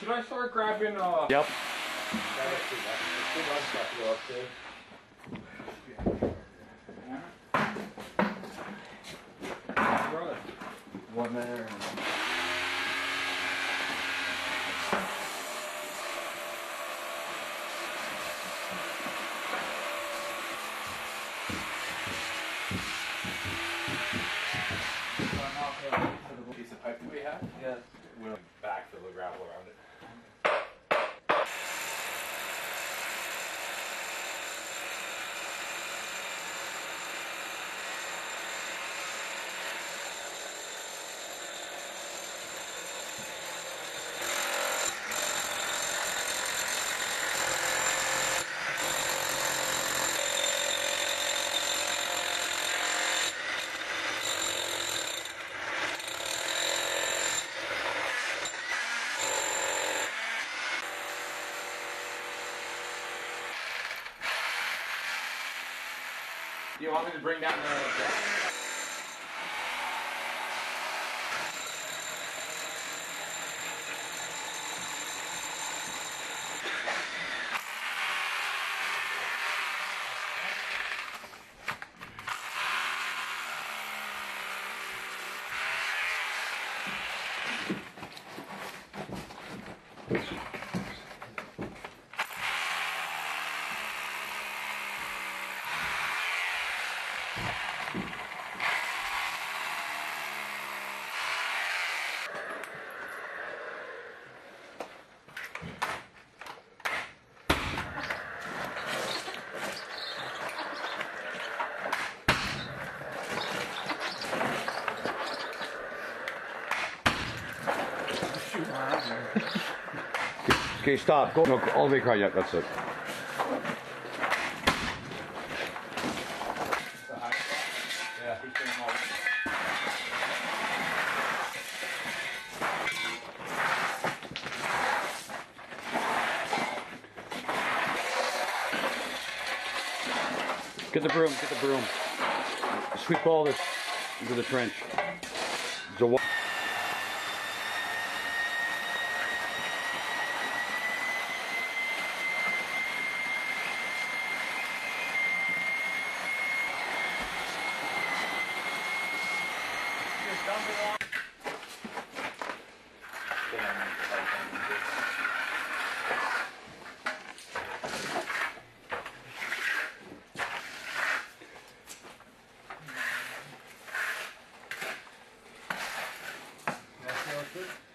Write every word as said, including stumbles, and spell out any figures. should I start grabbing, uh... Yep. One there. Piece of pipe that we have? Yeah. We'll backfill the gravel around it. You want me to bring down the deck? Okay, stop. Go. No, all the way across. Yeah, that's it. Get the broom. Get the broom. Sweep all this into the trench. There's a wall. Good.